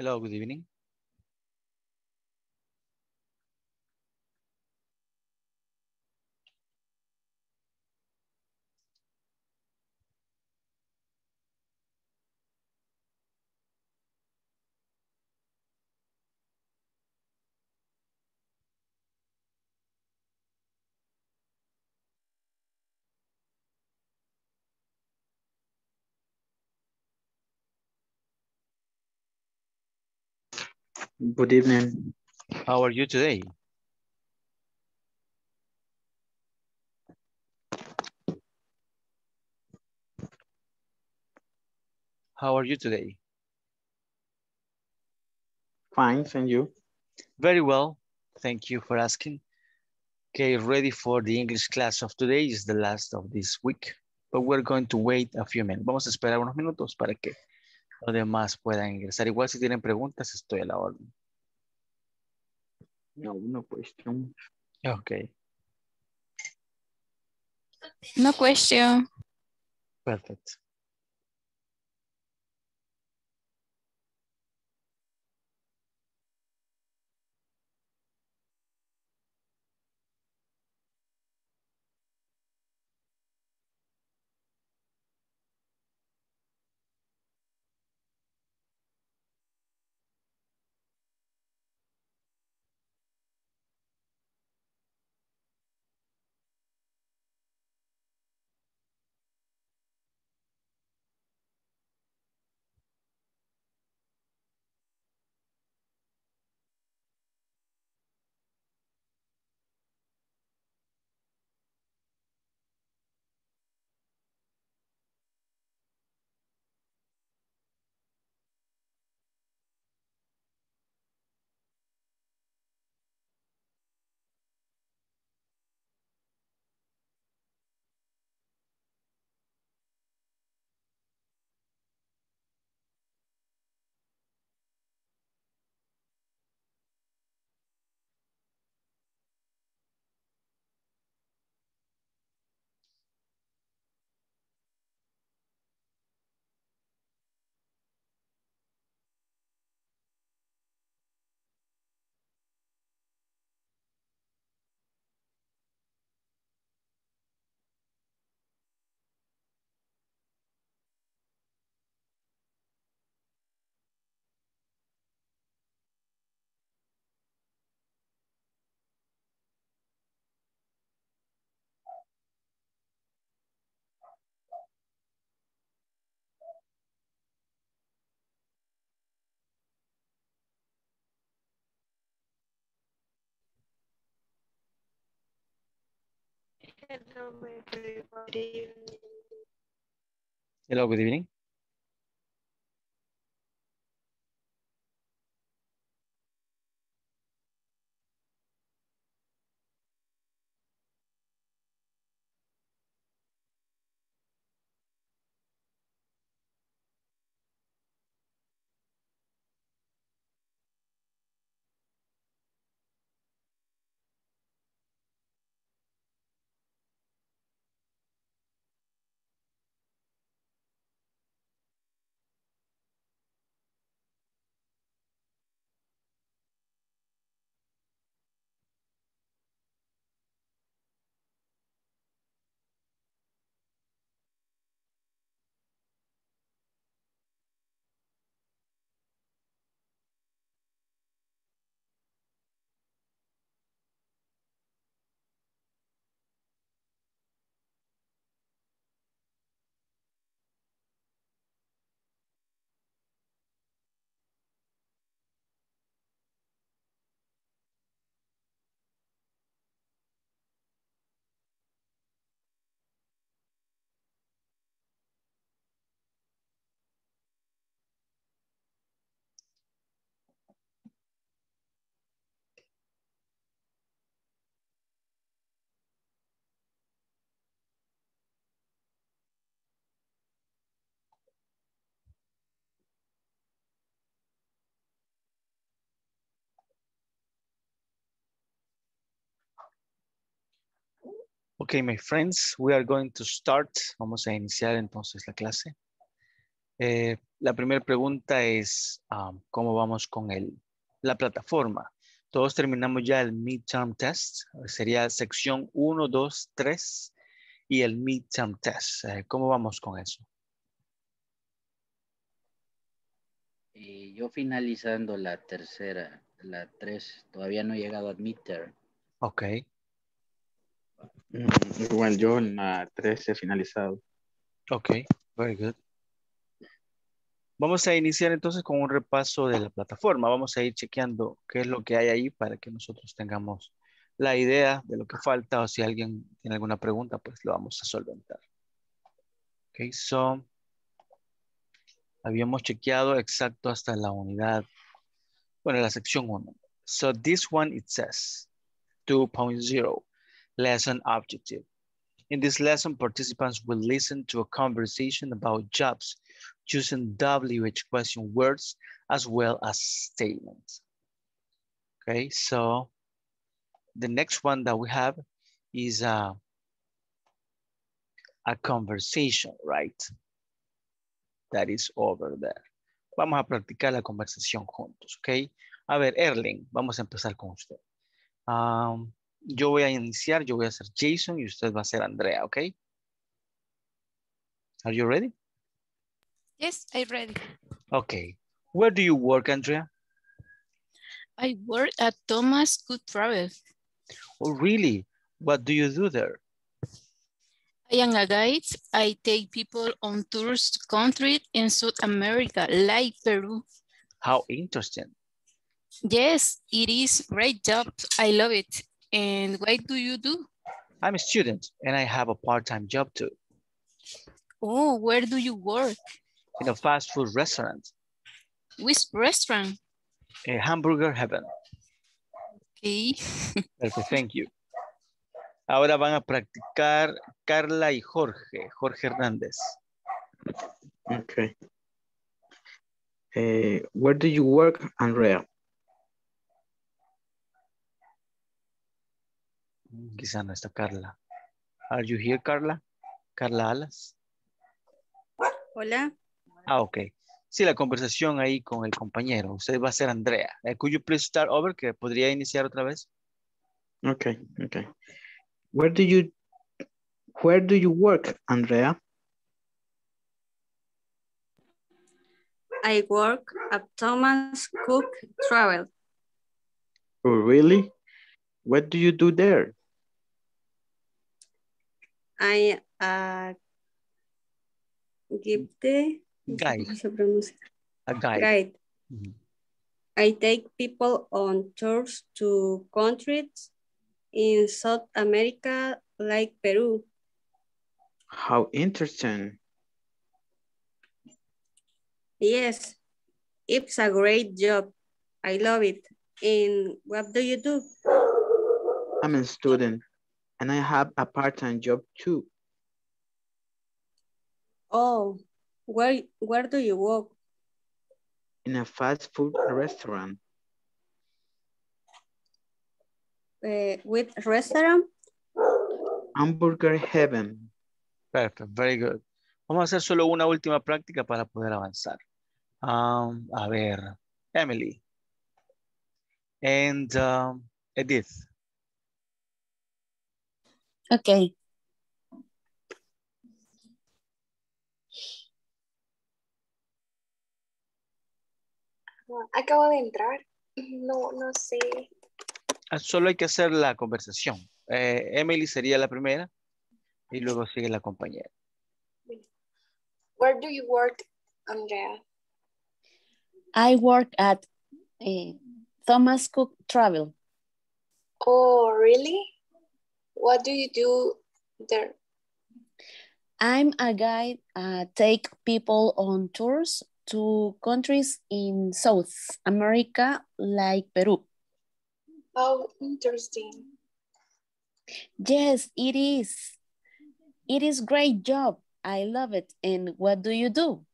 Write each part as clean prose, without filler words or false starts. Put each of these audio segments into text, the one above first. Hello, good evening. Good evening. How are you today? How are you today? Fine, thank you. Very well. Thank you for asking. Okay, ready for the English class of today. It's the last of this week, but we're going to wait a few minutes. Vamos a esperar unos minutos para que los demás puedan ingresar. Igual si tienen preguntas, estoy a la orden. No question. Okay. No question. Perfect. Hello, everybody. Hello, good evening. Okay, my friends, we are going to start. Vamos a iniciar entonces la clase. La primera pregunta es, ¿cómo vamos con la plataforma? Todos terminamos ya el midterm test. Sería sección 1, 2, 3 y el midterm test. ¿Cómo vamos con eso? Yo finalizando la tercera, la 3. Todavía no he llegado al midterm. Ok. Igual yo en la 3 he finalizado. Ok, very good. Vamos a iniciar entonces con un repaso de la plataforma. Vamos a ir chequeando qué es lo que hay ahí para que nosotros tengamos la idea de lo que falta, o si alguien tiene alguna pregunta, pues lo vamos a solventar. Ok, so habíamos chequeado exacto hasta la unidad, bueno, la sección 1. So this one it says 2.0. Lesson objective. In this lesson, participants will listen to a conversation about jobs using WH question words as well as statements. Okay, so the next one that we have is a conversation, right? That is over there. Vamos a practicar la conversación juntos, okay? A ver, Erling, vamos a empezar con usted. Yo voy a iniciar, yo voy a ser Jason y usted va a ser Andrea, ¿ok? Are you ready? Yes, I'm ready. Okay. Where do you work, Andrea? I work at Thomas Cook Travel. Oh, really? What do you do there? I am a guide. I take people on tours to countries in South America, like Peru. How interesting. Yes, it is a great job. I love it. And what do you do? I'm a student and I have a part-time job too. Oh, where do you work? In a fast food restaurant. Which restaurant? A Hamburger Heaven. Okay. Perfect, thank you. Ahora van a practicar Carla y Jorge. Jorge Hernández. Okay. Where do you work, Andrea? Quizá no está Carla. Are you here, Carla? Carla Alas. Hola. Ah, ok. Sí, la conversación ahí con el compañero. Usted va a ser Andrea. Could you please start over? Que podría iniciar otra vez. Ok, ok. Where do you work, Andrea? I work at Thomas Cook Travel. Oh, really? What do you do there? I give the guide. A guide. Mm-hmm. I take people on tours to countries in South America, like Peru. How interesting. Yes, it's a great job. I love it. And what do you do? I'm a student and I have a part-time job too. Oh, where do you work? In a fast food restaurant. With restaurant? Hamburger Heaven. Perfect, very good. Vamos a hacer solo una última práctica para poder avanzar. A ver, Emily. And Edith. Okay. Acabo de entrar. No sé. Solo hay que hacer la conversación. Emily sería la primera y luego sigue la compañera. Where do you work, Andrea? I work at Thomas Cook Travel. Oh, really? What do you do there? I'm a guide. Take people on tours to countries in South America, like Peru. How interesting. Yes, it is. It is great job. I love it. And what do you do?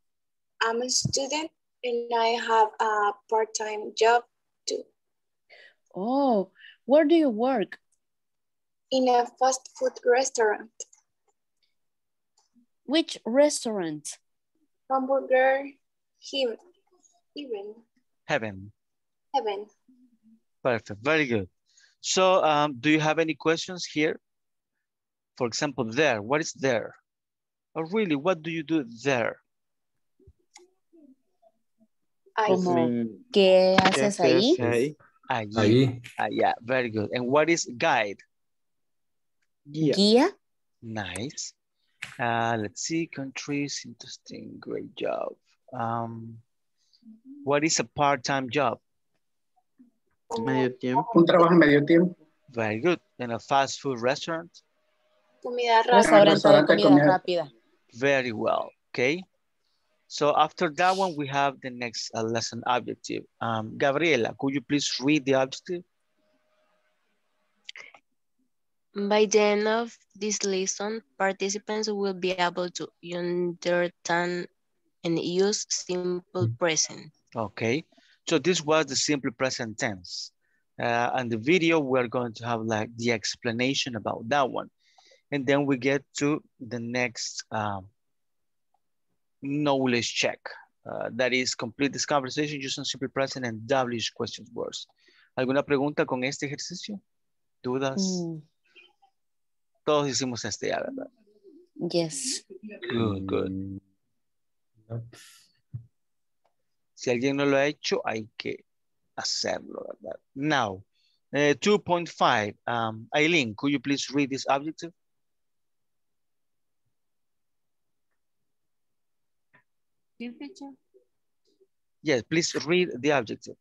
I'm a student and I have a part-time job too. Oh, where do you work? In a fast food restaurant. Which restaurant? Hamburger Heaven. Perfect. Very good. So do you have any questions here? For example, there. What is there? Or really, what do you do there? ¿Qué haces ahí? Allí. Yeah, very good. And what is guide? Guía. Nice. Let's see, countries, interesting, great job. What is a part-time job? Medio tiempo. Un trabajo en medio tiempo. Very good. In a fast food restaurant? Restaurante de comida rápida. Very well, okay. So after that one, we have the next lesson objective. Gabriela, could you please read the objective? By the end of this lesson, participants will be able to understand and use simple present. Okay, so this was the simple present tense. And the video, we're going to have like the explanation about that one. And then we get to the next knowledge check. That is, complete this conversation using simple present and English question words. ¿Alguna pregunta con este ejercicio? ¿Dudas? Todos hicimos este ya, ¿verdad? Yes. Good, good. Si alguien no lo ha hecho, hay que hacerlo, ¿verdad? Now, 2.5. Aileen, could you please read this objective? Yes, please read the objective.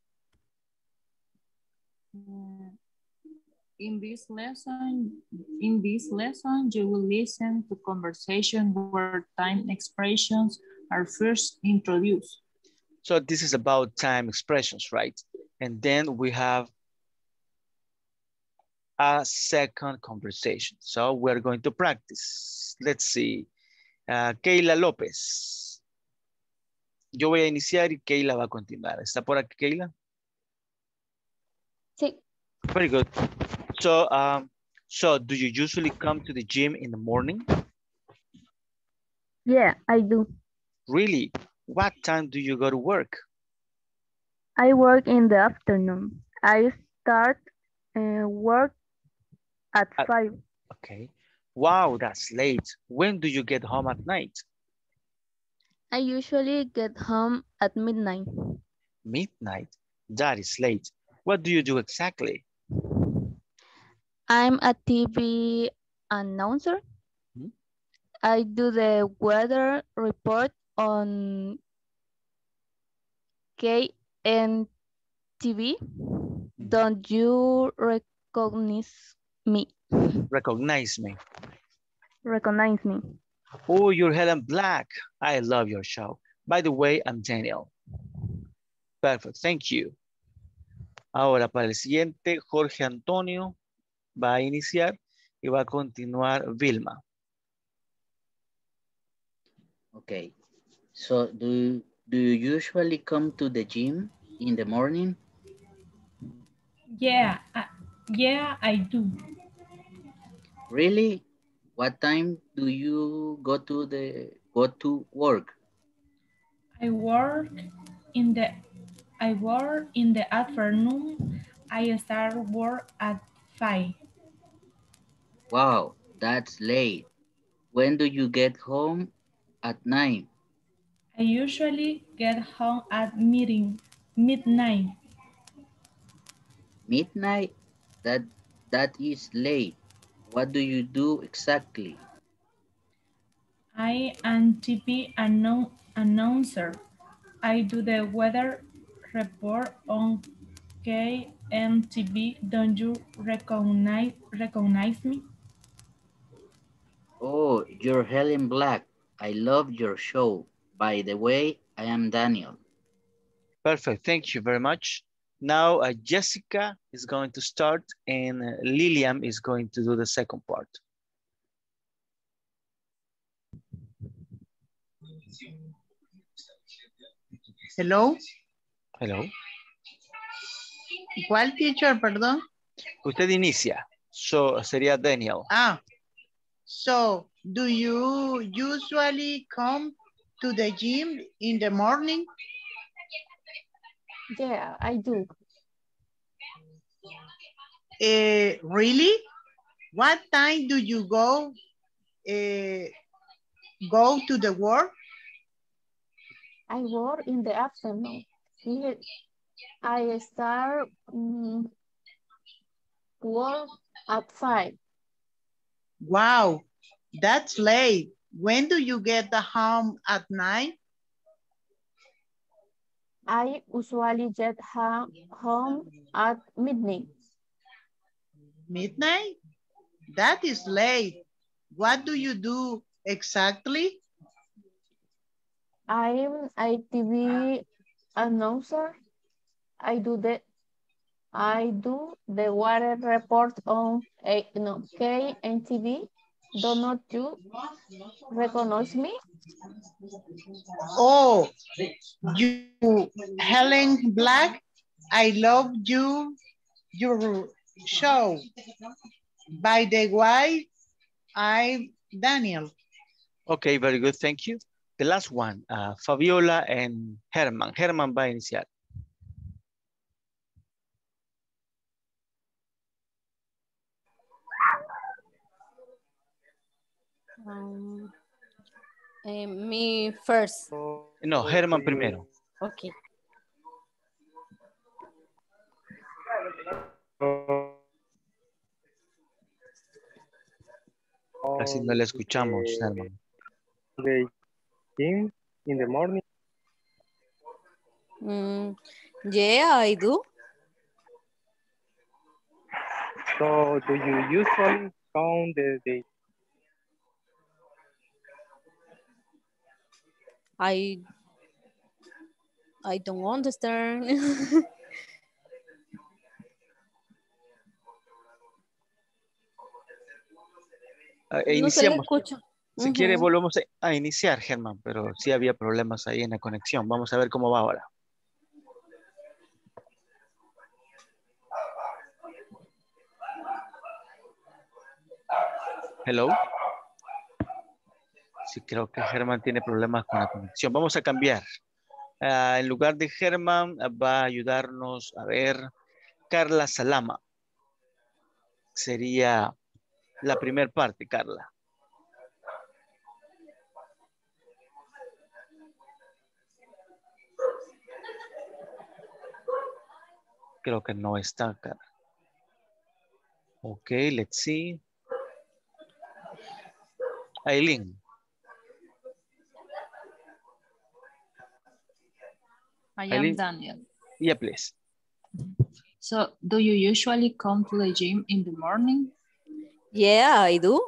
In this lesson, you will listen to conversation where time expressions are first introduced. So this is about time expressions, right? And then we have a second conversation. So we're going to practice. Let's see. Keila López. Yo voy a iniciar y Keila va a continuar. ¿Está por aquí, Keila? Sí. Very good. So, so do you usually come to the gym in the morning? Yeah, I do. Really? What time do you go to work? I work in the afternoon. I start work at 5. Okay. Wow, that's late. When do you get home at night? I usually get home at midnight. Midnight? That is late. What do you do exactly? I'm a TV announcer. I do the weather report on KNTV. Don't you recognize me? Oh, you're Helen Black. I love your show. By the way, I'm Daniel. Perfect, thank you. Ahora, para el siguiente, Jorge Antonio va a iniciar y va a continuar Vilma. Okay, so do you usually come to the gym in the morning? Yeah, I do. Really? What time do you go to work? I work in the afternoon. I start work at 5. Wow, that's late. When do you get home at 9? I usually get home at midnight. Midnight? That is late. What do you do exactly? I am TV announcer. I do the weather report on KMTV. Don't you recognize me? Oh, you're Helen Black. I love your show. By the way, I am Daniel. Perfect. Thank you very much. Now, Jessica is going to start and Lilian is going to do the second part. Hello. Hello. ¿Cuál teacher, perdón? Usted inicia. So, sería Daniel. So, do you usually come to the gym in the morning? Yeah, I do. Really? What time do you go to the work? I work in the afternoon. Here, I start work at 5. Wow, that's late. When do you get home at night? I usually get home at midnight. Midnight? That is late. What do you do exactly? I am a TV announcer. I do the weather report on KNTV. Do not you recognize me? Oh, you, Helen Black, I love you, your show. By the way, I'm Daniel. Okay, very good, thank you. The last one, Fabiola and Herman. Herman va a iniciar. Me first. No, Herman primero. Okay. Casi no le escuchamos, Herman. Okay. In the morning. Yeah, I do. So do you usually count the day? I don't understand. No se le escucha. Si quiere volvemos a iniciar, Germán, pero sí había problemas ahí en la conexión. Vamos a ver cómo va ahora. Hello. Sí, creo que Germán tiene problemas con la conexión. Vamos a cambiar. En lugar de Germán va a ayudarnos a ver Carla Salama. Sería la primera parte, Carla. Creo que no está, cara. Ok, let's see. Aileen. I am Daniel. Yeah, please. So, do you usually come to the gym in the morning? Yeah, I do.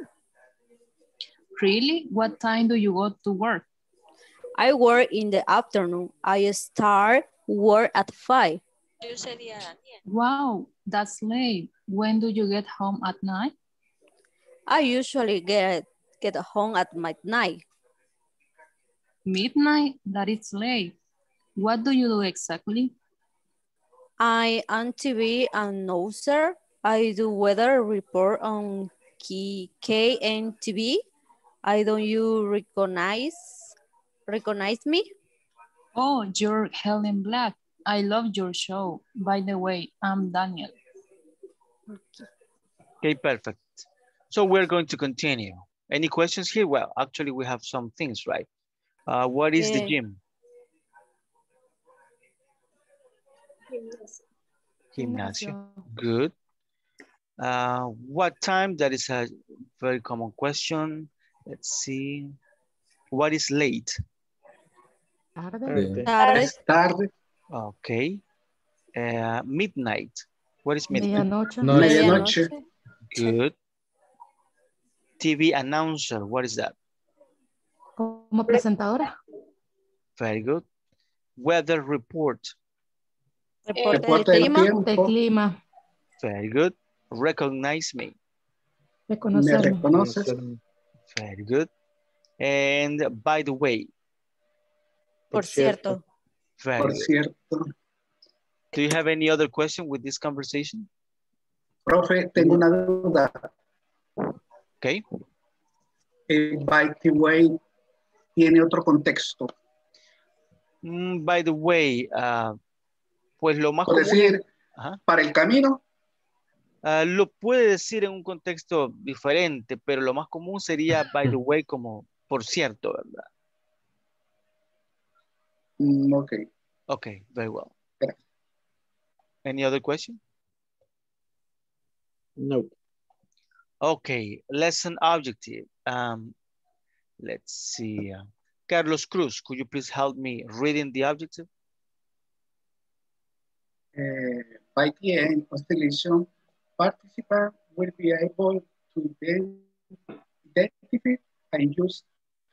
Really? What time do you go to work? I work in the afternoon. I start work at 5. Wow, that's late. When do you get home at night? I usually get home at midnight. Midnight? That is late. What do you do exactly? I am TV announcer. I do weather report on KNTV. I don't you recognize me? Oh, you're Helen Black. I love your show. By the way, I'm Daniel. Okay, perfect. So we're going to continue. Any questions here? Well, actually we have some things, right? What is the gym? Gymnasium. Good. What time? That is a very common question. Let's see. What is late? Tarde. Tarde. Okay. Midnight. What is midnight? Medianoche. Good. TV announcer. What is that? Como presentadora. Very good. Weather report. Reporte de clima. Very good. Recognize me. Me reconoces. Very good. And by the way. Por cierto. Por cierto. Do you have any other question with this conversation? Profe, tengo una duda. Okay. By the way, tiene otro contexto. By the way, pues lo más común, decir, para el camino. Lo puede decir en un contexto diferente, pero lo más común sería by the way, como por cierto, ¿verdad? Ok. Ok, very well. Gracias. Any other question? No. Okay, lesson objective. Let's see. Carlos Cruz, could you please help me reading the objective? By the end constellation, participants will be able to then identify and use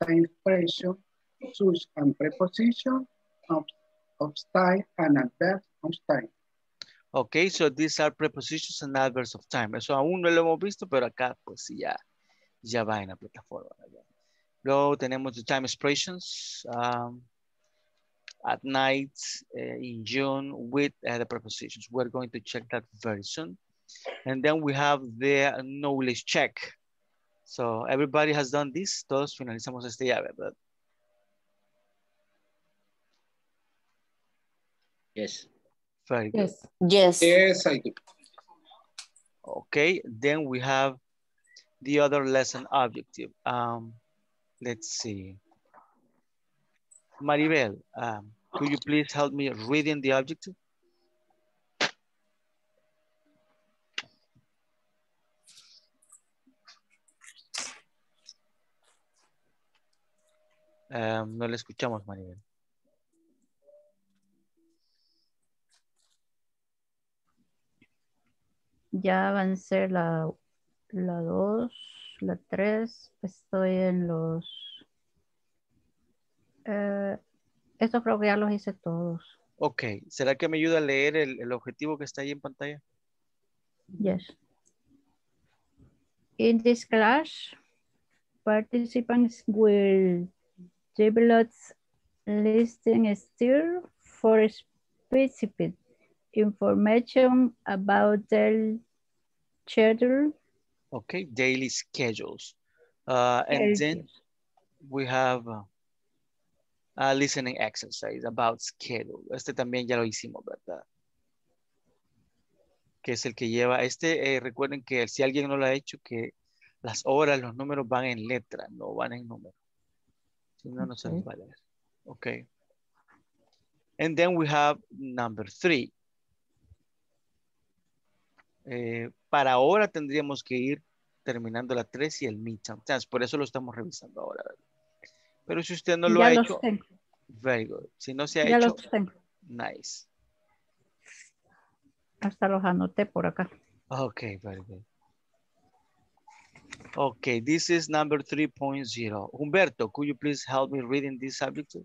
time expression, such and preposition, of time and adverbs of time. Okay, so these are prepositions and adverbs of time. Eso aún no lo hemos visto, pero acá pues ya va en la plataforma. Luego tenemos the time expressions at night, in June, with the prepositions. We're going to check that very soon. And then we have the knowledge check. So everybody has done this. Todos finalizamos esta llave, ¿verdad? Yes. Very good. Yes. Yes, I do. Okay, then we have the other lesson objective. Let's see. Maribel, could you please help me reading the objective? No le escuchamos, Maribel. Ya avancé la 2, la 3, estoy en los... estos creo que ya los hice todos. Ok, ¿será que me ayuda a leer el objetivo que está ahí en pantalla? Yes. In this class, participants will develop listening skills for specific information about their schedule. Okay, daily schedules. And then we have a listening exercise about schedule. Este también ya lo hicimos, ¿verdad? Que es el que lleva. Recuerden que si alguien no lo ha hecho, que las horas, los números van en letra, no van en número. Si no, no se les va a leer. Okay. And then we have number 3. Para ahora tendríamos que ir terminando la 3 y el midterm. Por eso lo estamos revisando ahora. Pero si usted no lo ha hecho, very good. Si no se ha hecho, nice. Hasta los anoté por acá. Okay, very good. Okay, this is number 3.0. Humberto, could you please help me reading this subject?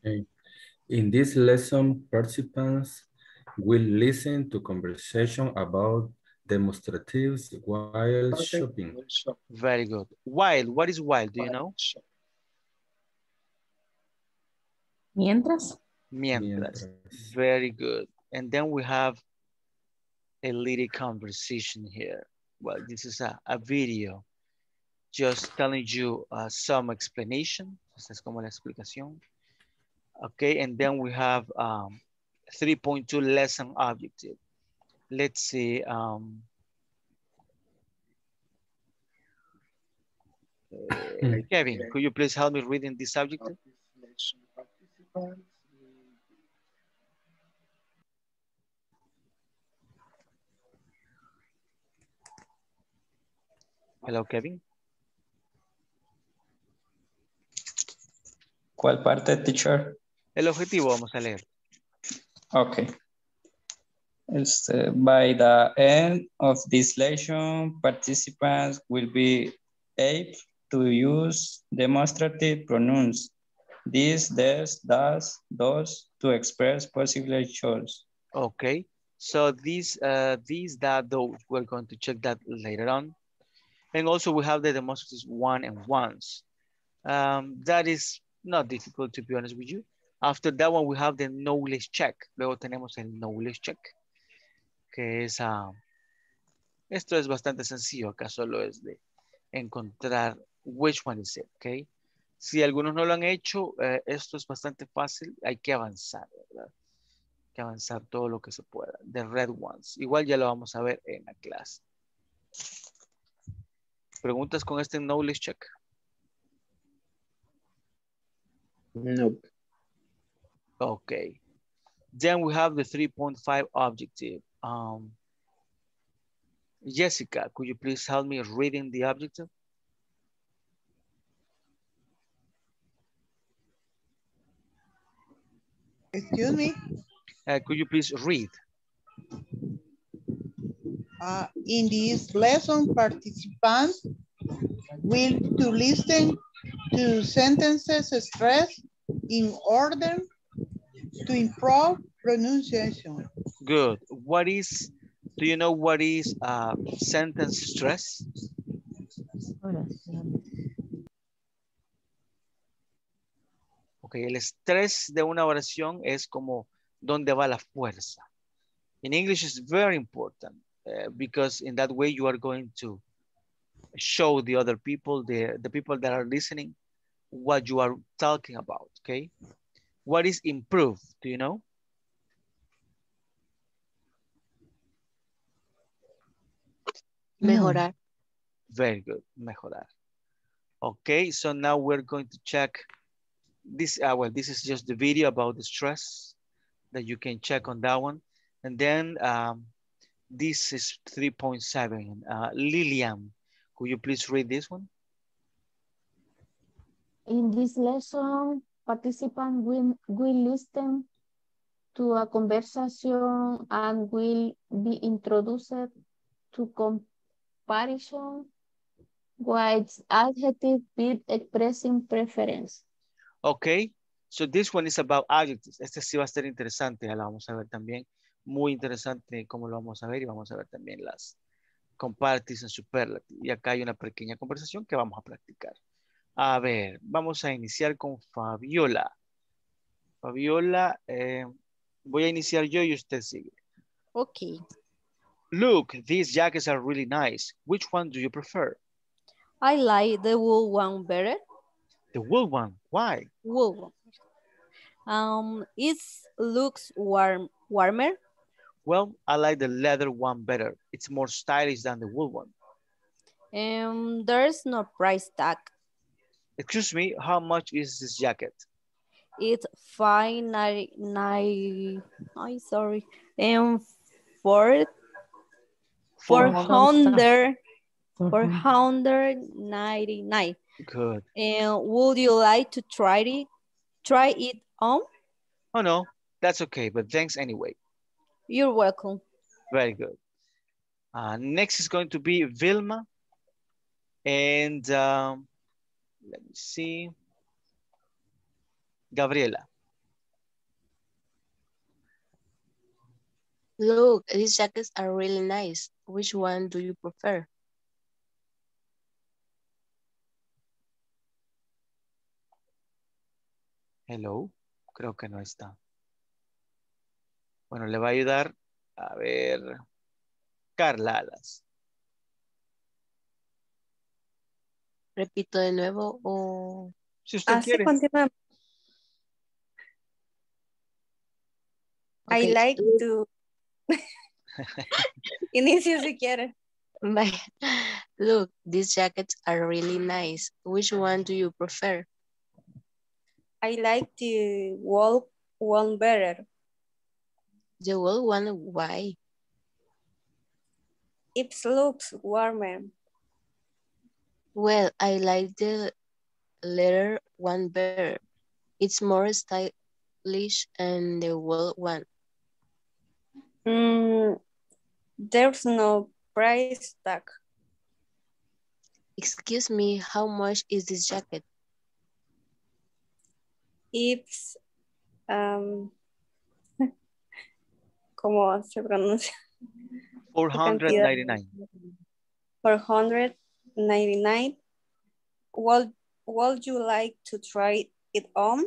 Okay. In this lesson, participants will listen to conversation about demonstratives while shopping. Very good. While, what is while, do you know? Mientras. Mientras. Very good. And then we have a little conversation here. Well, this is a video just telling you some explanation. Esta es como la explicación. Okay, and then we have 3.2 lesson objective. Let's see. Kevin, could you please help me reading this objective? Hello, Kevin. ¿Cuál parte, teacher? El objetivo vamos a leer. Okay. By the end of this lesson, participants will be able to use demonstrative pronouns. This, this, does, those to express possible choice. Okay. So these, that, those, we're going to check that later on. And also we have the demonstratives one and ones. That is not difficult, to be honest with you. After that one, we have the knowledge check. Luego tenemos el knowledge check, que es Esto es bastante sencillo, acá solo es de encontrar which one is it, ¿ok? Si algunos no lo han hecho, esto es bastante fácil, hay que avanzar, ¿verdad? Hay que avanzar todo lo que se pueda. The red ones, igual ya lo vamos a ver en la clase. ¿Preguntas con este knowledge check? No. Ok. Then we have the 3.5 objective. Jessica, could you please help me reading the objective? Excuse me? Could you please read? In this lesson, participants will to listen to sentences stressed in order to improve pronunciation. Good. What is, do you know what is sentence stress? Okay, el estrés de una oración es como donde va la fuerza. In English is very important because in that way you are going to show the other people, the people that are listening, what you are talking about, okay? What is improve, do you know? Mejorar. Very good, mejorar. Okay, so now we're going to check this, well, this is just the video about the stress that you can check on that one. And then this is 3.7. Lilian, could you please read this one? In this lesson, participants will listen to a conversation and will be introduced to comparison with adjectives with expressing preference. Okay, so this one is about adjectives. Este sí va a ser interesante, ya la vamos a ver también. Muy interesante como lo vamos a ver y vamos a ver también las comparatives en superlative. Y acá hay una pequeña conversación que vamos a practicar. A ver, vamos a iniciar con Fabiola. Fabiola, voy a iniciar yo y usted sigue. Okay. Look, these jackets are really nice. Which one do you prefer? I like the wool one better. The wool one. Why? Wool. It looks warmer. Well, I like the leather one better. It's more stylish than the wool one. There's no price tag. Excuse me, how much is this jacket? It's $499. Good. And would you like to try it on? Oh no, that's okay, but thanks anyway. You're welcome. Very good. Next is going to be Vilma. And let me see. Gabriela. Look, these jackets are really nice. Which one do you prefer? Hello, creo que no está. Bueno, le va a ayudar. A ver, Carla Alas. Repito de nuevo o... Si usted quiere. Continuamos. Okay. I like to... Inicio si quiere. Bye. Look, these jackets are really nice. Which one do you prefer? I like the wool one better. The wool one, why? It looks warmer. Well, I like the leather one better. It's more stylish than the wool one. There's no price tag. Excuse me, how much is this jacket? It's ¿cómo se pronuncia? 499. 499. Would you like to try it on?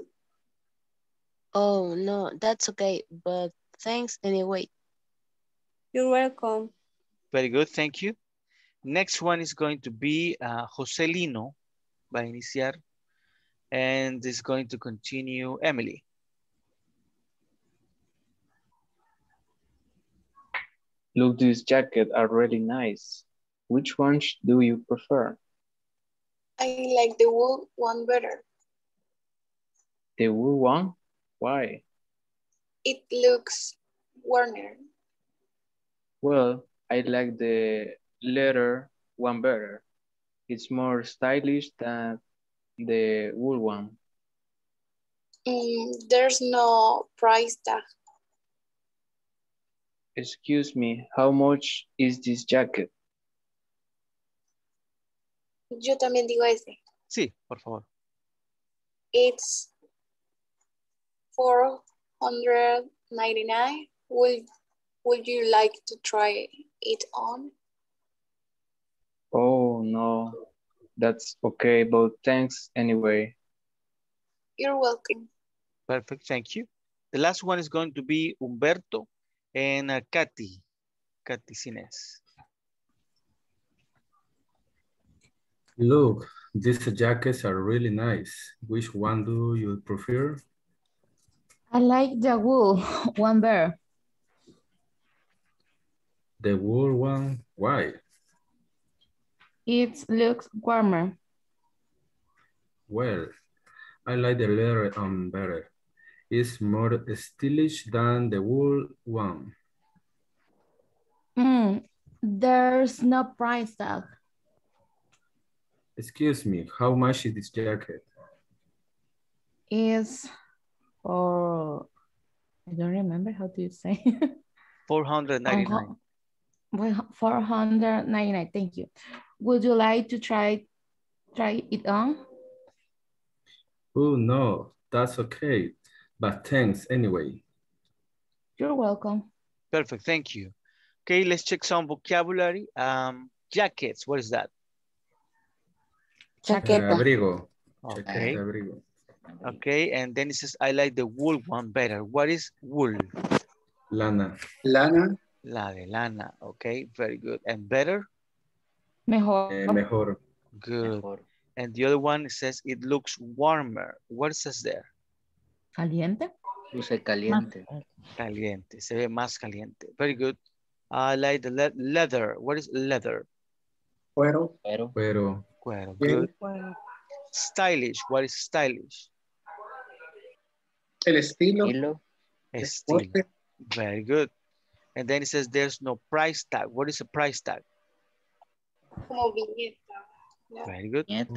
Oh no, that's okay, but thanks anyway. You're welcome. Very good, thank you. Next one is going to be Joselino, va a iniciar, and is going to continue Emily. Look, these jackets are really nice. Which one do you prefer? I like the wool one better. The wool one? Why? It looks warmer. Well, I like the leather one better. It's more stylish than the wool one. There's no price tag. Excuse me, how much is this jacket? Yo también digo ese. Sí, por favor. It's 499. Would you like to try it on? Oh, no. That's okay, but thanks anyway. You're welcome. Perfect, thank you. The last one is going to be Humberto. And Katy Sines. Look, these jackets are really nice. Which one do you prefer? I like the wool one better. The wool one, why? It looks warmer. Well, I like the leather one better. Is more stylish than the wool one. There's no price tag. Excuse me, how much is this jacket? It's for, I don't remember, how do you say? 499. 499, thank you. Would you like to try it on? Oh no, that's okay. But thanks anyway. You're welcome. Perfect, thank you. Okay, let's check some vocabulary. Jackets, what is that? Chaqueta. Abrigo. Okay. Abrigo. Okay, and then it says, I like the wool one better. What is wool? Lana. Lana. La de lana, okay, very good. And better? Mejor. Mejor. Good. Mejor. And the other one says, it looks warmer. What says there? Caliente. Luce caliente. Caliente. Se ve más caliente. Very good. I like the leather. What is leather? Cuero. Cuero. Cuero. Cuero. Good. Cuero. Stylish. What is stylish? El estilo. Estilo. Estilo. Very good. And then it says there's no price tag. What is a price tag? Como viñeta. Very good. Viñeta.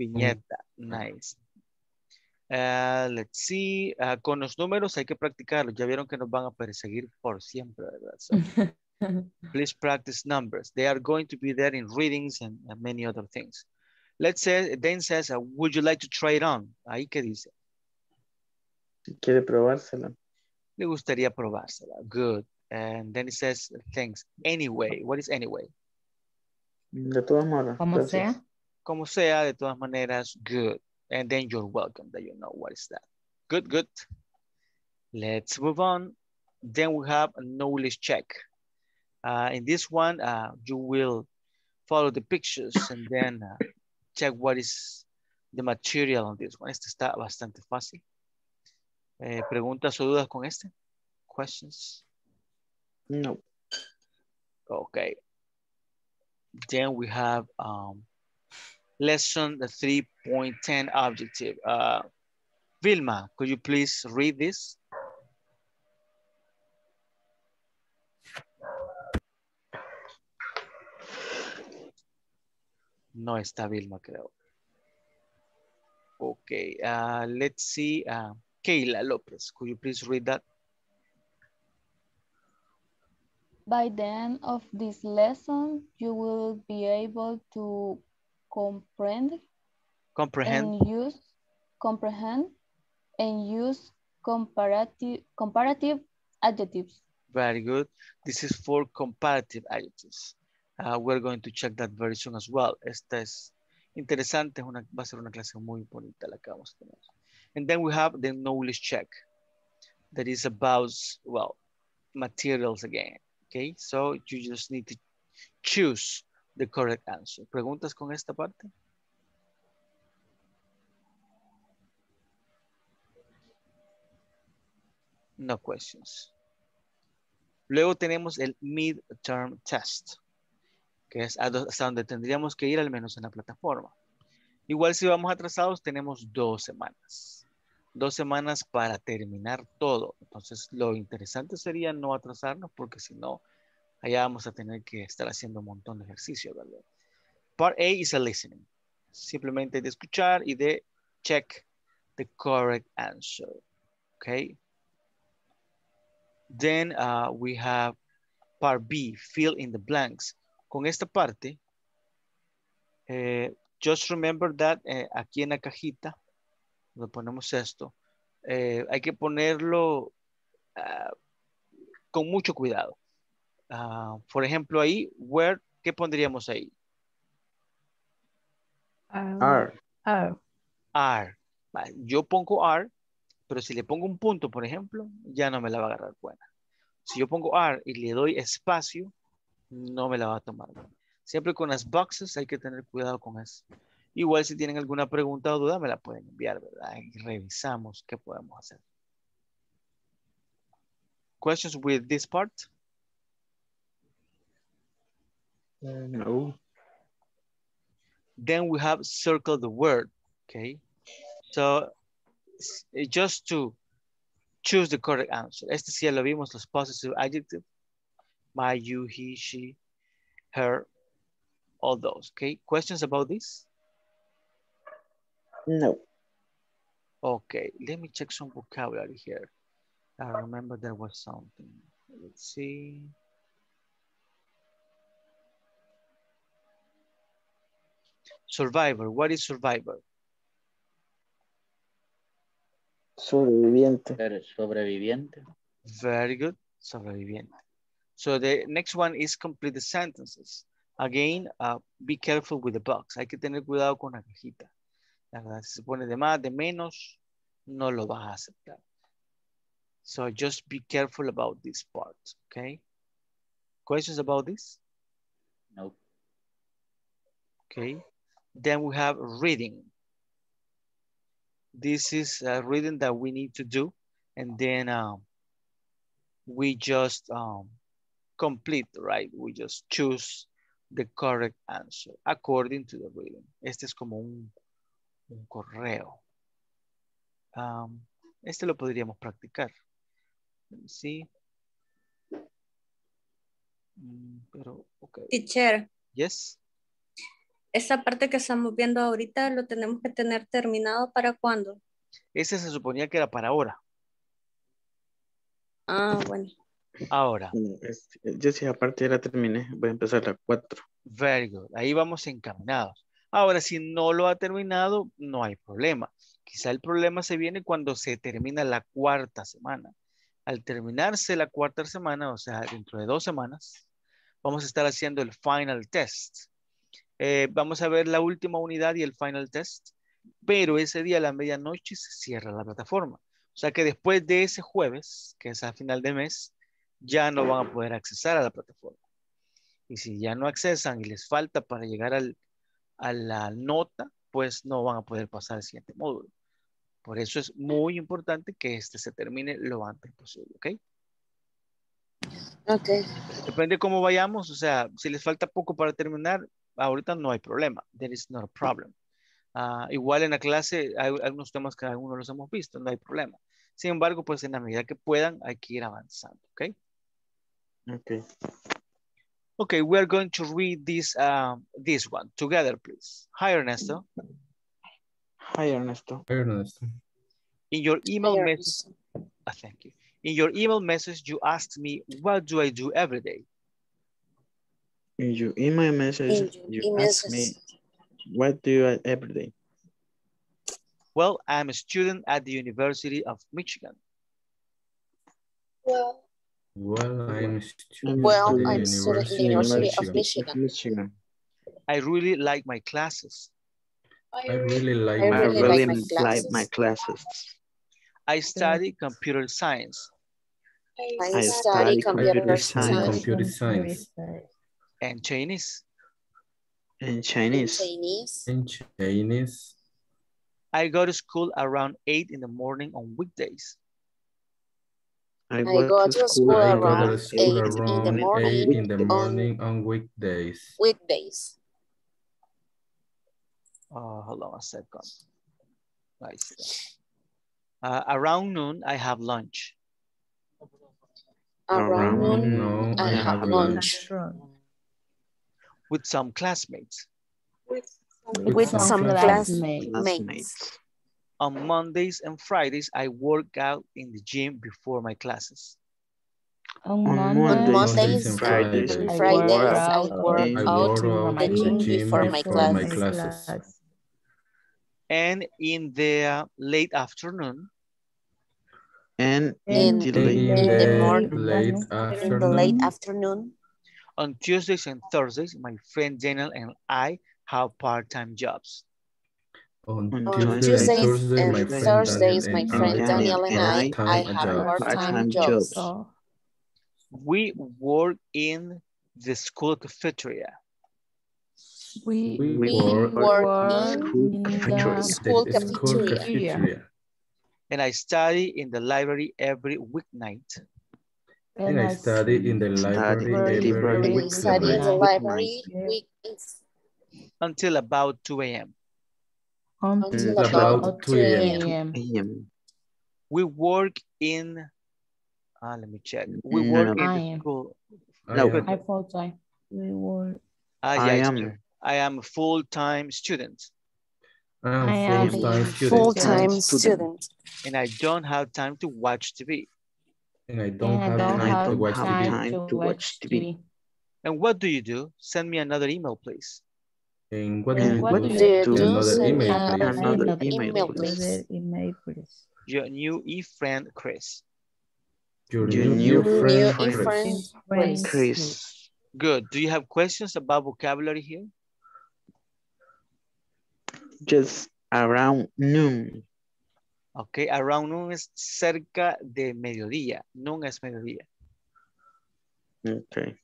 Viñeta. Nice. Let's see, con los números hay que practicarlos. Ya vieron que nos van a perseguir por siempre, ¿verdad? So, please practice numbers. They are going to be there in readings and many other things. Let's say, then says, would you like to try it on? Ahí que dice. Quiere probársela. Le gustaría probársela. Good. And then it says, thanks. Anyway. What is anyway? De todas maneras. Como sea. Como sea, de todas maneras. Good. And then you're welcome, that you know what is that. Good, good. Let's move on. Then we have a knowledge check. In this one, you will follow the pictures and then check what is the material on this one. Este está bastante fácil. ¿Preguntas o dudas con este? Questions? No. Okay. Then we have... Lesson 3.10 objective. Vilma, could you please read this? No está Vilma, creo. Okay, let's see. Keila Lopez, could you please read that? By the end of this lesson, you will be able to comprehend and use comparative adjectives. Very good. This is for comparative adjectives. We're going to check that very soon as well. Esta es interesante, va a ser una clase muy bonita la que vamos a tener. And then we have the knowledge check. That is about, well, materials again. Okay, so you just need to Choose the correct answer. ¿Preguntas con esta parte? No questions. Luego tenemos el midterm test, que es hasta donde tendríamos que ir al menos en la plataforma. Igual si vamos atrasados tenemos 2 semanas. 2 semanas para terminar todo. Entonces lo interesante sería no atrasarnos porque si no, allá vamos a tener que estar haciendo un montón de ejercicio, ¿verdad? Part A is a listening. Simplemente de escuchar y de check the correct answer. Okay. Then we have part B, fill in the blanks. Con esta parte, just remember that aquí en la cajita, le ponemos esto, hay que ponerlo con mucho cuidado. Por ejemplo, ahí, where, ¿qué pondríamos ahí? R. Yo pongo R. Pero si le pongo un punto, por ejemplo, ya no me la va a agarrar buena. Si yo pongo R y le doy espacio, no me la va a tomar buena. Siempre con las boxes hay que tener cuidado con eso. Igual si tienen alguna pregunta o duda, me la pueden enviar, ¿verdad? Y revisamos qué podemos hacer. Questions with this part? No. Then we have circle the word, okay? So... just to choose the correct answer. Este sí lo vimos, los possessive adjectives. My, you, he, she, her, all those. Okay, questions about this? No. Okay, let me check some vocabulary here. I remember there was something. Let's see. Survivor, what is survivor? Sobreviviente. Sobreviviente. Very good. Sobreviviente. So the next one is complete the sentences. Again, be careful with the box. Hay que tener cuidado con la cajita. La verdad, si se pone de más, de menos, no lo vas a aceptar. So just be careful about this part, okay? Questions about this? No. Okay. Then we have reading. This is a reading that we need to do. And then we just complete, right? We just choose the correct answer according to the reading. Este es como un correo. Este lo podríamos practicar. Sí. Pero, okay. Teacher. Yes. Esa parte que estamos viendo ahorita lo tenemos que tener terminado para cuándo. Ese se suponía que era para ahora. Ah, bueno. Ahora. Yo sí, aparte ya la terminé. Voy a empezar a 4. Very good. Ahí vamos encaminados. Ahora, si no lo ha terminado, no hay problema. Quizá el problema se viene cuando se termina la 4ª semana. Al terminarse la 4ª semana, o sea, dentro de 2 semanas, vamos a estar haciendo el final test. Vamos a ver la última unidad y el final test, pero ese día a la medianoche se cierra la plataforma. O sea que después de ese jueves, que es a final de mes, ya no van a poder accesar a la plataforma. Y si ya no accesan y les falta para llegar a la nota, pues no van a poder pasar al siguiente módulo. Por eso es muy importante que este se termine lo antes posible, ¿ok? Ok. Depende cómo vayamos, o sea, si les falta poco para terminar, ahorita no hay problema. There is not a problem. Igual en la clase hay algunos temas que algunos los hemos visto. No hay problema. Sin embargo, pues en la medida que puedan hay que ir avanzando. ¿Ok? Ok. Ok, we are going to read this one together, please. Hi, Ernesto. Hi, Ernesto. Hi, Ernesto. In your email message... thank you. In your email message, you asked me, what do I do every day? You in my message, you ask me, what do you do every day? Well, I'm a student at the University of Michigan. Well, I'm a student at the University of Michigan. I really like my classes. I really like my classes. I study computer science. I study computer science. and Chinese. And Chinese. And Chinese. I go to school around 8 in the morning on weekdays. I go to school around 8 in the morning on weekdays. Weekdays. Hold on a second. Nice. Around noon, I have lunch. Around noon, I have lunch. With some classmates. With some classmates. On Mondays and Fridays, I work out in the gym before my classes. On Mondays and Fridays, I work out in the gym before my classes. And in the late afternoon. And in the late afternoon. On Tuesdays and Thursdays, my friend Daniel and I have part-time jobs. On Tuesdays and Thursdays, my friend Daniel and I have part-time jobs. We work in the school cafeteria. We work in the school cafeteria. And I study in the library every weeknight. Until about 2 a.m. We work in, let me check. I am a full-time student. I am a full-time student. And I don't have time to watch TV. And I don't have time to watch TV. And what do you do? Send me another email, please. And what do you do? Send another email, please. Your new e-friend, Chris. Your new e-friend, Chris. Good. Do you have questions about vocabulary here? Just around noon. Okay, around noon es cerca de mediodía. Noon es mediodía. Okay.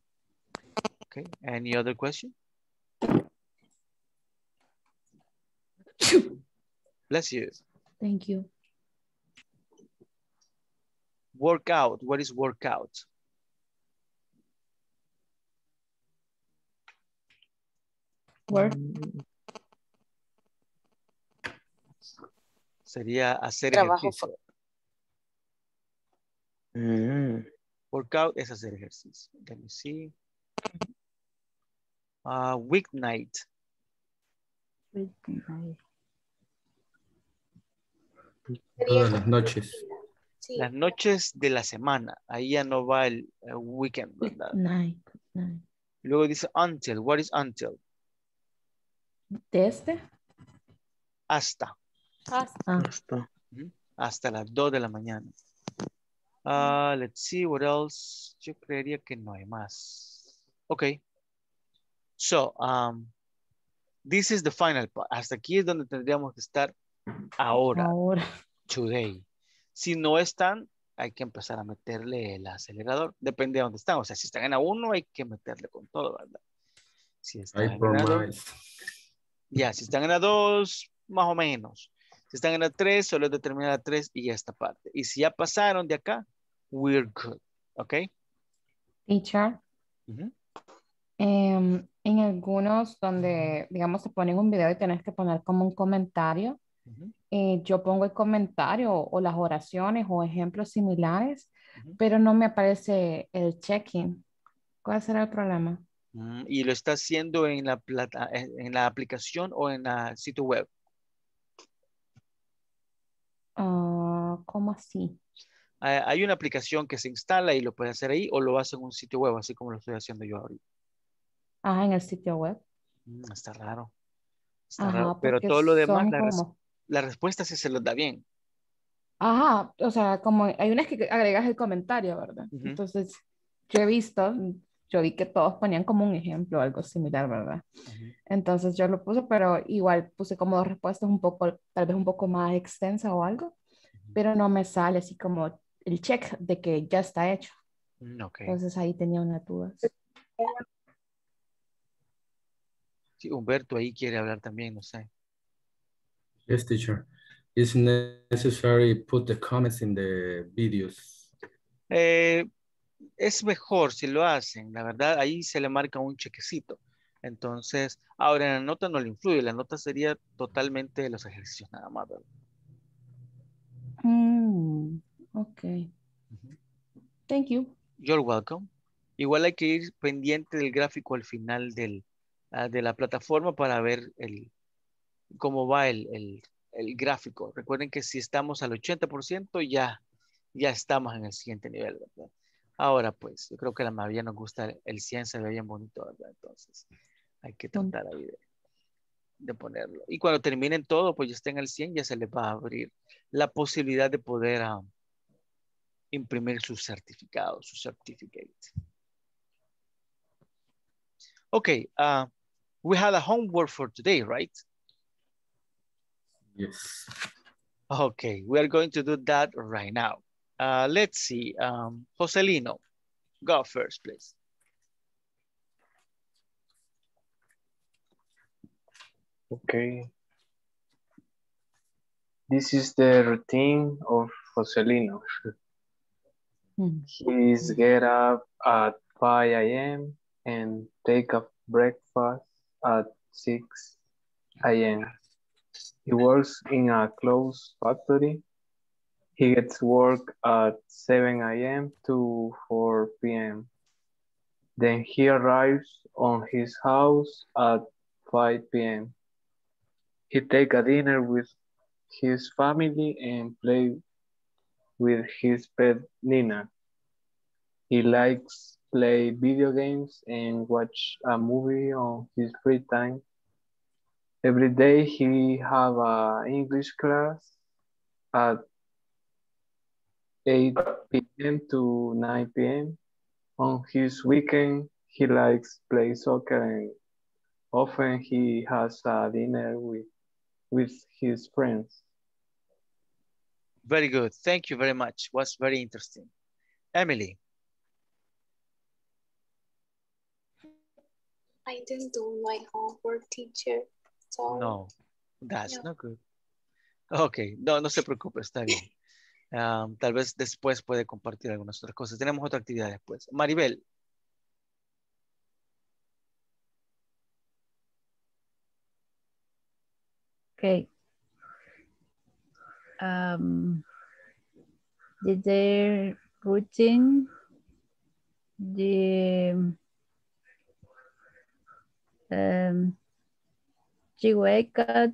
Okay, any other question? Bless you. Thank you. Workout, what is workout? Work. Sería hacer ejercicio. Workout es hacer ejercicio. Let me see. Weeknight. Weeknight. Todas las noches. Sí. Las noches de la semana. Ahí ya no va el weekend, ¿verdad? Night. Night. Luego dice until. What is until? Desde. Hasta. Hasta las 2 de la mañana. Let's see what else. Yo creería que no hay más. Okay. So, this is the final part. Hasta aquí es donde tendríamos que estar ahora. Today. Si no están, hay que empezar a meterle el acelerador. Depende de dónde están. O sea, si están en A1, hay que meterle con todo, ¿verdad? Si están en A2. Ya, si están en A2, más o menos. Si están en la 3, solo es determinar la 3 y esta parte. Y si ya pasaron de acá, we're good. ¿Ok? Teacher. En algunos donde, digamos, se ponen un video y tenés que poner como un comentario. Yo pongo el comentario o las oraciones o ejemplos similares, pero no me aparece el check-in. ¿Cuál será el problema? ¿Y lo está haciendo en la aplicación o en el sitio web? ¿Cómo así? Hay una aplicación que se instala y lo puede hacer ahí o lo hace en un sitio web, así como lo estoy haciendo yo ahorita. Ah, en el sitio web. Está raro. Está raro, pero todo lo demás, la respuesta sí se los da bien. Ajá, o sea, como hay unas que agregas el comentario, ¿verdad? Entonces, yo vi que todos ponían como un ejemplo o algo similar, ¿verdad? Entonces yo lo puse, pero igual puse como dos respuestas un poco, tal vez un poco más extensa o algo, pero no me sale así como el check de que ya está hecho. Entonces ahí tenía una duda. si Humberto ahí quiere hablar también, no sé. Yes, teacher. It's necessary put the comments in the videos. Es mejor si lo hacen, la verdad, ahí se le marca un chequecito. Entonces, ahora en la nota no le influye, la nota sería totalmente los ejercicios nada más. Ok. Uh-huh. Thank you. You're welcome. Igual hay que ir pendiente del gráfico al final del, de la plataforma para ver el, cómo va el gráfico. Recuerden que si estamos al 80% ya estamos en el siguiente nivel, ¿verdad? Ahora pues, yo creo que la mayoría nos gusta el 100, se ve bien bonito, ¿verdad? Entonces, hay que tratar ahí de ponerlo. Y cuando terminen todo, pues ya estén al 100, ya se les va a abrir la posibilidad de poder imprimir su certificado, su certificate. Okay, we had a homework for today, right? Yes. Okay, we are going to do that right now. Let's see, Joselino, go first, please. Okay. This is the routine of Joselino. He's get up at 5 a.m. and take a breakfast at 6 a.m. He works in a clothes factory. He gets work at 7 a.m. to 4 p.m. Then he arrives on his house at 5 p.m. He takes a dinner with his family and plays with his pet Nina. He likes play video games and watch a movie on his free time. Every day he have an English class at 8 p.m. to 9 p.m. On his weekend, he likes play soccer and often he has a dinner with his friends. Very good. Thank you very much. Was very interesting. Emily. I didn't do my homework, teacher. So no, that's no. Not good. Okay, no se preocupe, está bien. Tal vez después puede compartir algunas otras cosas. Tenemos otra actividad después. Maribel. Okay. The routine, the she wake up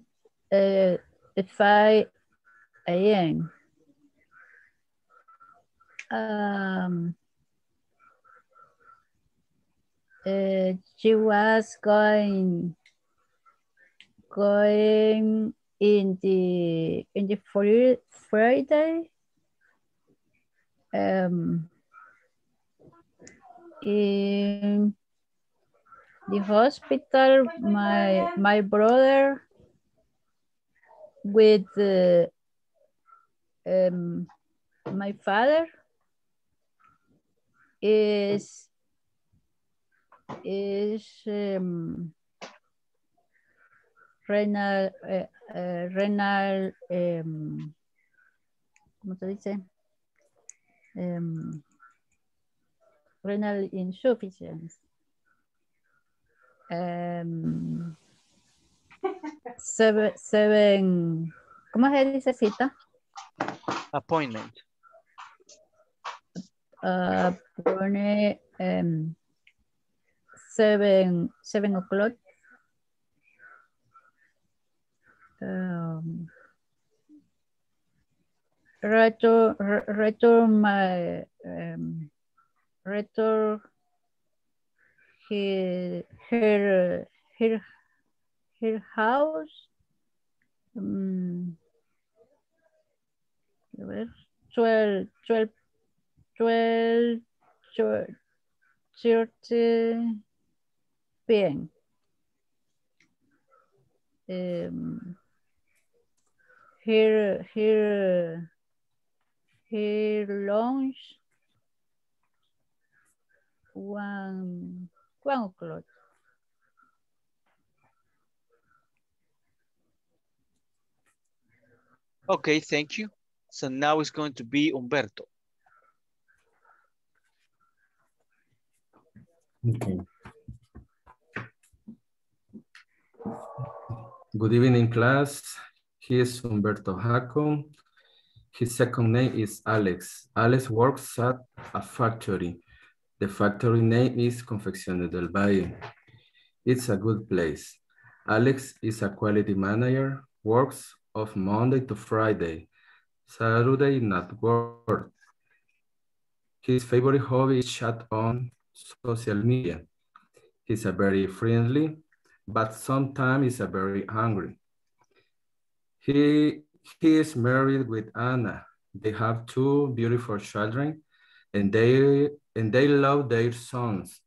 at 5 a.m. She was going in the Friday. In the hospital, my brother with my father is renal ¿cómo se dice? Renal insufficiency. Seven ¿cómo se dice cita? Appointment. Pone 7 o'clock. Return her house 12:30 p.m. Here lunch 1 o'clock. Okay, thank you. So now it's going to be Humberto. Okay. Good evening, class. He is Humberto Jaco. His second name is Alex. Alex works at a factory. The factory name is Confección del Valle. It's a good place. Alex is a quality manager, works of Monday to Friday, Saturday not work. His favorite hobby is chat on social media. He's a very friendly, but sometimes he's a very angry. He is married with Anna. They have two beautiful children and they love their sons.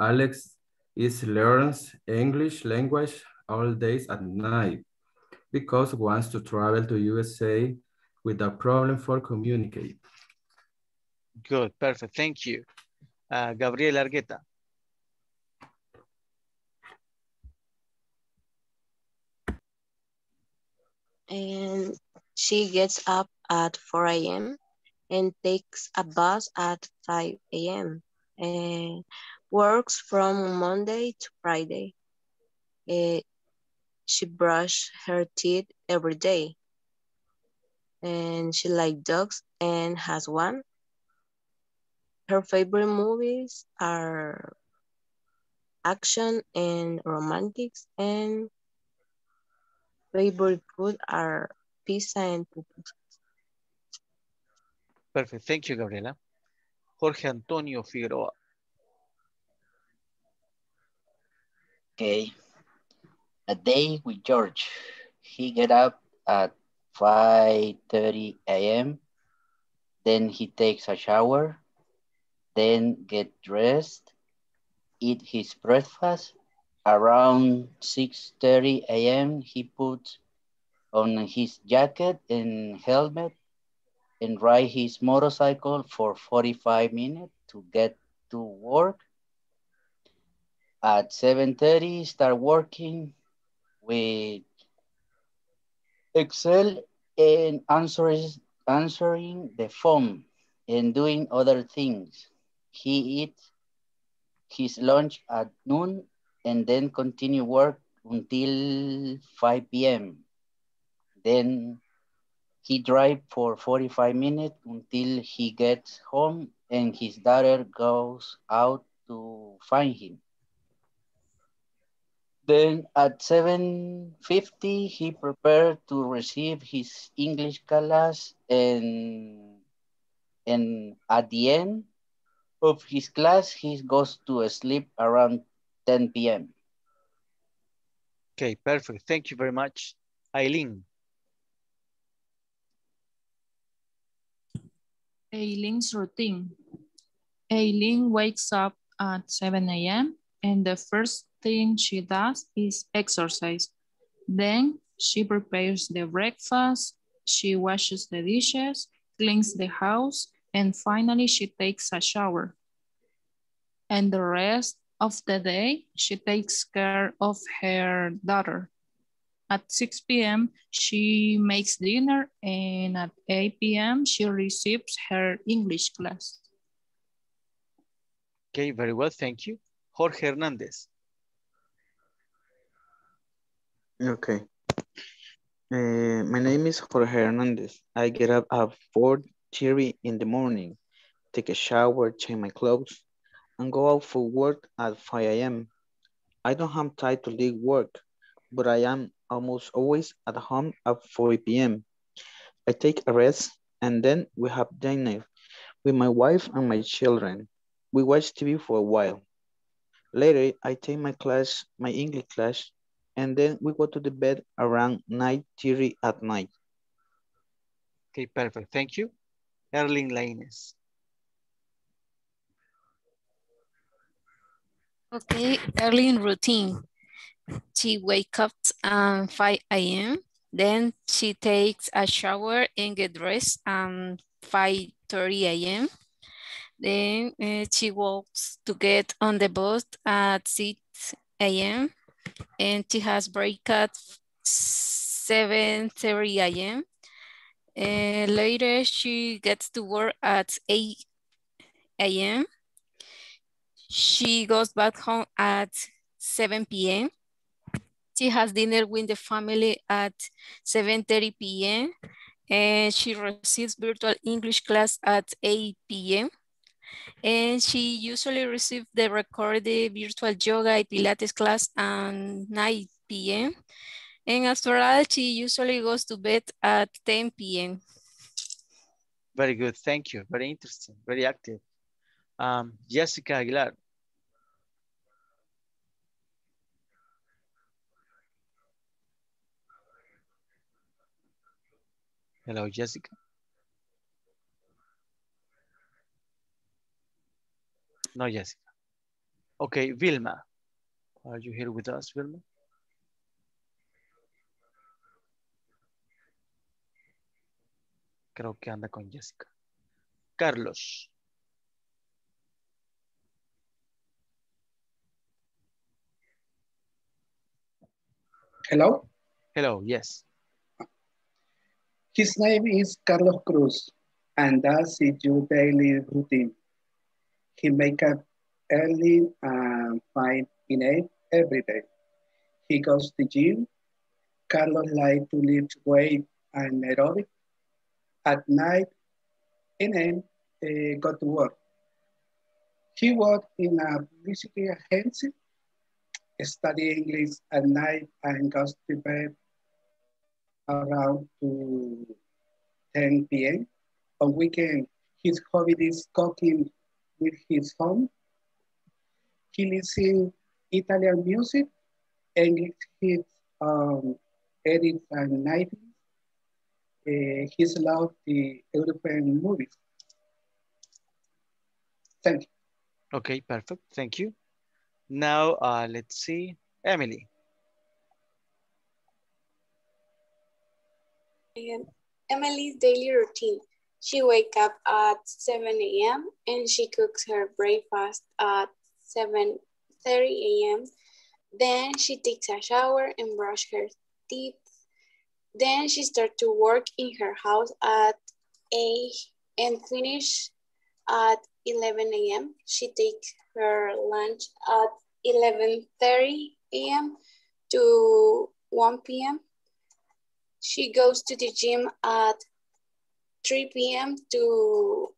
Alex learns English language all days at night because he wants to travel to USA with a problem for communicate. Good, perfect, thank you. Gabriel Argueta. And she gets up at 4 a.m. and takes a bus at 5 a.m. and works from Monday to Friday. She brushes her teeth every day. And she likes dogs and has one. Her favorite movies are action and romantics, and favorite food are pizza and pupusas. Perfect, thank you, Gabriela. Jorge Antonio Figueroa. Okay, a day with George. He gets up at 5:30 a.m. Then he takes a shower, then get dressed, eat his breakfast. Around 6:30 a.m. he puts on his jacket and helmet and ride his motorcycle for 45 minutes to get to work. At 7:30, start working with Excel and answering the phone and doing other things. He eats his lunch at noon and then continue work until 5 p.m. Then he drives for 45 minutes until he gets home and his daughter goes out to find him. Then at 7:50, he prepared to receive his English class, and at the end of his class, he goes to sleep around 10 p.m. Okay, perfect. Thank you very much. Aileen. Aileen's routine. Aileen wakes up at 7 a.m. and the first thing she does is exercise. Then she prepares the breakfast, she washes the dishes, cleans the house, and finally she takes a shower. And the rest of the day, she takes care of her daughter. At 6 p.m., she makes dinner, and at 8 p.m., she receives her English class. Okay, very well, thank you. Jorge Hernandez. Okay. My name is Jorge Hernandez. I get up at 4:30 in the morning, take a shower, change my clothes, and go out for work at 5 a.m. I don't have time to leave work, but I am almost always at home at 4 p.m. I take a rest, and then we have dinner with my wife and my children. We watch TV for a while. Later, I take my class, my English class, and then we go to the bed around 9:30 at night. Okay, perfect. Thank you. Erling Lainez. Okay, Erling routine. She wakes up at 5 a.m. Then she takes a shower and gets dressed at 5:30 a.m. Then she walks to get on the bus at 6 a.m. and she has breakfast at 7:30 a.m. Later, she gets to work at 8 a.m. She goes back home at 7 p.m. She has dinner with the family at 7:30 p.m. and she receives virtual English class at 8 p.m. And she usually receives the recorded virtual yoga and Pilates class at 9 p.m. And after all, she usually goes to bed at 10 p.m. Very good, thank you. Very interesting, very active. Jessica Aguilar. Hello, Jessica. No, Jessica. Okay, Vilma. Are you here with us, Vilma? Creo que anda con Jessica. Carlos. Hello? Hello, yes. His name is Carlos Cruz, and that's his daily routine. He makes up early and 5 a.m. every day. He goes to the gym. Carlos likes to lift weight and aerobic. At 9 a.m., go to work. He works in a publicity agency, studies English at night, and goes to bed around 10 p.m. On weekend, his hobby is cooking with his home. He listens Italian music, English hits, 80s and 90s. He loves the European movies. Thank you. Okay, perfect. Thank you. Now, let's see, Emily. Emily's daily routine. She wakes up at 7 a.m. and she cooks her breakfast at 7:30 a.m. Then she takes a shower and brush her teeth. Then she starts to work in her house at 8 and finish at 11 a.m. She takes her lunch at 11:30 a.m. to 1 p.m. She goes to the gym at 3 p.m. to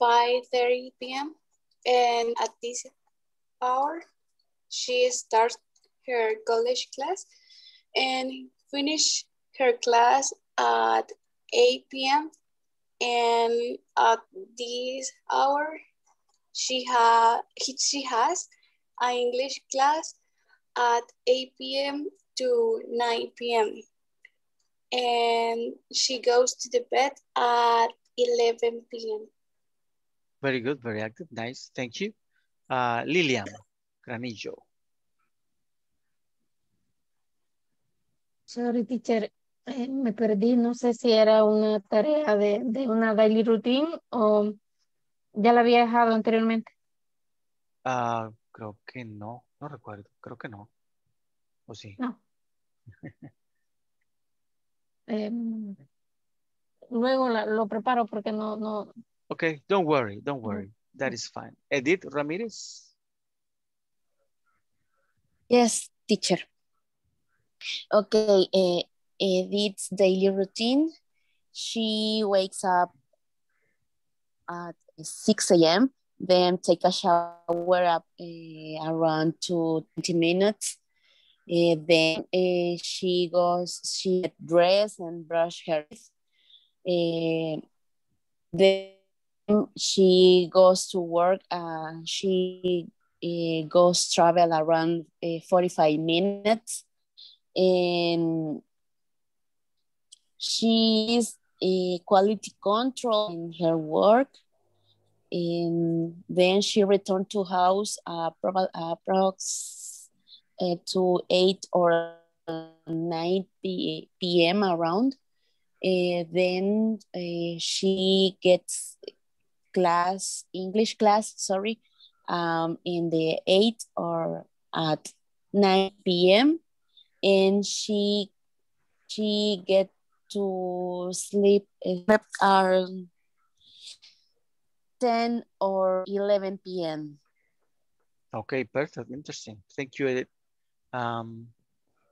5:30 p.m. And at this hour, she starts her college class and finish her class at 8 p.m. And at this hour, she has an English class at 8 p.m. to 9 p.m. And she goes to the bed at 11 p.m. Very good, very active, nice, thank you. Lilian Granillo. Sorry, teacher, me perdí, no sé si era una tarea de una daily routine o ya la había dejado anteriormente. Creo que no, no recuerdo, creo que no, o sí. No. Luego lo preparo porque no. Okay, don't worry, that is fine. Edith Ramirez. Yes, teacher. Okay, Edith's daily routine. She wakes up at 6 a.m., then take a shower up around 20 minutes. Then she gets dressed and brush her teeth. Then she goes to work. She goes travel around 45 minutes. And she is a quality control in her work, and then she returned to house to 8 or 9 p.m. around. Then she gets English class, in the 8 or at 9 p.m. And she get to sleep are 10 or 11 p.m. Okay, perfect, interesting. Thank you, Edith.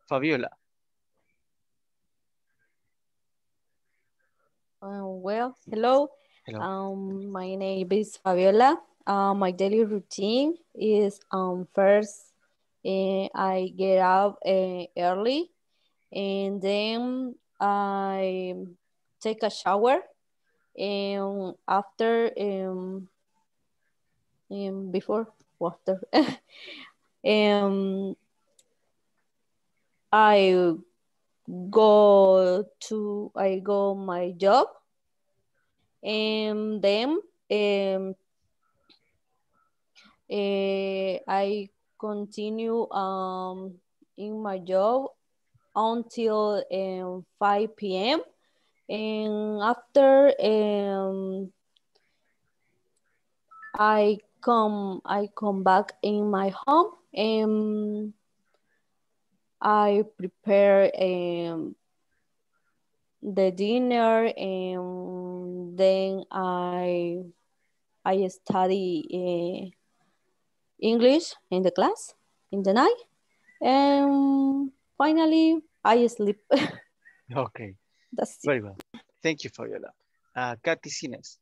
Fabiola. Well, hello. Hello. My name is Fabiola. My daily routine is first I get up early, and then I take a shower, and after before water I go my job, and then I continue in my job until 5 p.m. And after I come back in my home, and I prepare the dinner, and then I study English in the class in the night, and finally I sleep. Okay, that's it. Very well. Thank you, Fabiola. Katy Sines.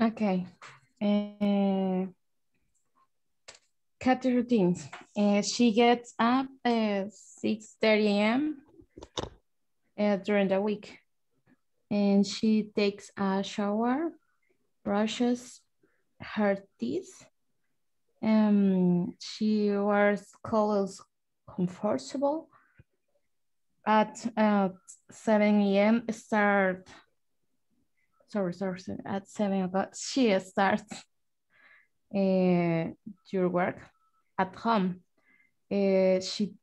Okay. Katy routines. She gets up at 6:30 a.m. during the week, and she takes a shower, brushes her teeth, she wears clothes comfortable. At 7 a.m. At 7 o'clock she starts your work at home. She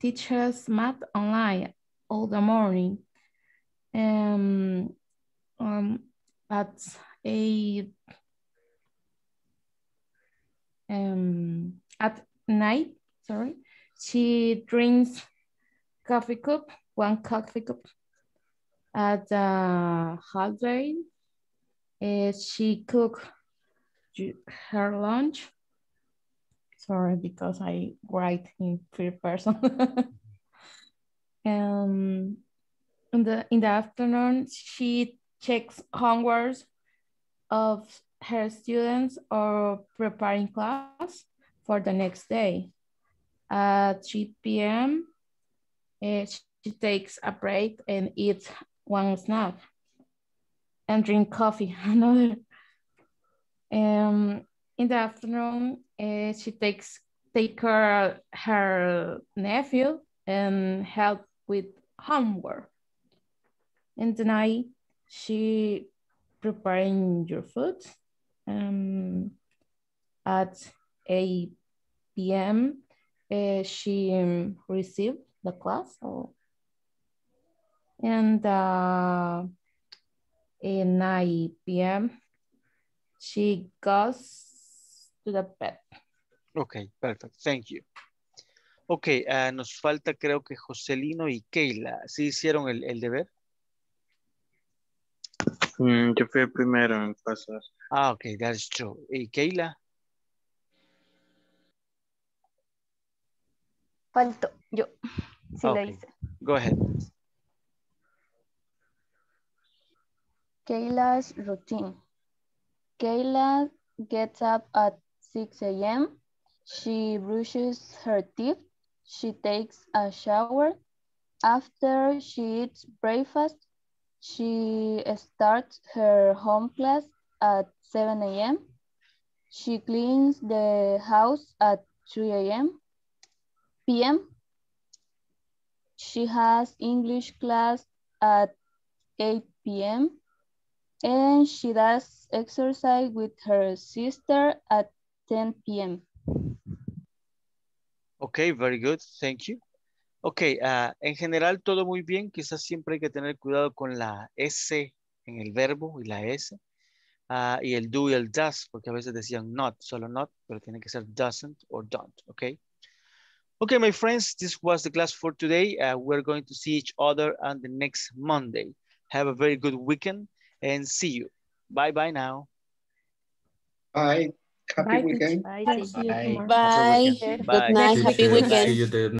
teaches math online all the morning. At 8 at night, sorry, she drinks one coffee cup at the holiday. She cooks her lunch. Sorry, because I write in third person. In the afternoon, she checks homework of her students or preparing class for the next day. At 3 p.m., she takes a break and eats one snack and drink coffee, another. In the afternoon, she takes care of her nephew and help with homework. In the night, she preparing your food. At 8 p.m., she received the class. And at 9 p.m., she goes to the bed. Okay, perfect. Thank you. Okay, nos falta creo que Joselino y Keila. ¿Sí hicieron el deber? Yo fui el primero en pasar. Ah, ok, that's true. ¿Y Keila? Falto yo. Sí, okay. Lo hice. Go ahead. Keila's routine. Keila gets up at 6 a.m. She brushes her teeth. She takes a shower. After she eats breakfast, she starts her home class at 7 a.m. She cleans the house at 3 a.m. p.m. She has English class at 8 p.m. and she does exercise with her sister at 10 p.m. Okay, very good. Thank you. Okay, en general todo muy bien. Quizás siempre hay que tener cuidado con la S en el verbo y la S. Y el do y el does, porque a veces decían not, solo not, pero tiene que ser doesn't o don't, okay? Okay, my friends, this was the class for today. We're going to see each other on the next Monday. Have a very good weekend and see you. Bye-bye now. Bye. Happy weekend. Bye. Bye. Good night. Happy weekend.